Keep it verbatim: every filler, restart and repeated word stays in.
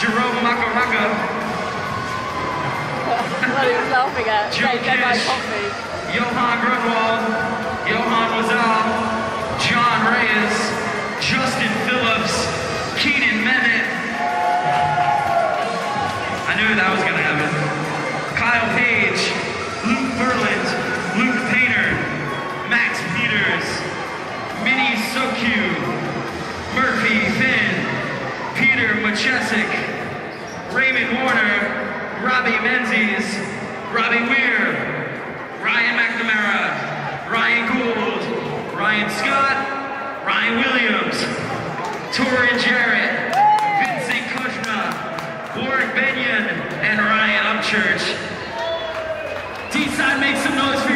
Jerome Makaraka. What are you laughing at? Joe Kish, Johan Grunwald, Johan Wazal, John Reyes, Justin Phillips, Keenan Mehmet. I knew that was going to happen. Kyle Page, Luke Berlant, Luke Painter, Max Peters, Minnie Soku, Murphy, Finn, Peter Machesic, Raymond Warner, Robbie Menzies, Robbie Weir, Ryan McNamara, Ryan Gould, Ryan Scott, Ryan Williams, Toren Jarritt, Vincent Kushna, Warren Benyon, and Ryan Upchurch. D-side, make some noise.